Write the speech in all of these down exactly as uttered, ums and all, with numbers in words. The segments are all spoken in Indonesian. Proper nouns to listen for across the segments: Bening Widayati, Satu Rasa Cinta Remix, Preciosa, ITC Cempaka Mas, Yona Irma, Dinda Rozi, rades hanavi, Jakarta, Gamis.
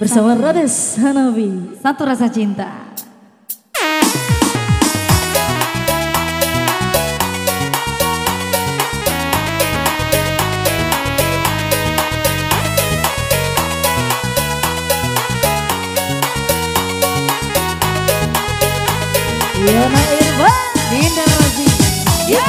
bersama Rades Hanavi, Satu Rasa Cinta. Yona Irma, Dinda Rozi. Yeah.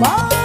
Bye.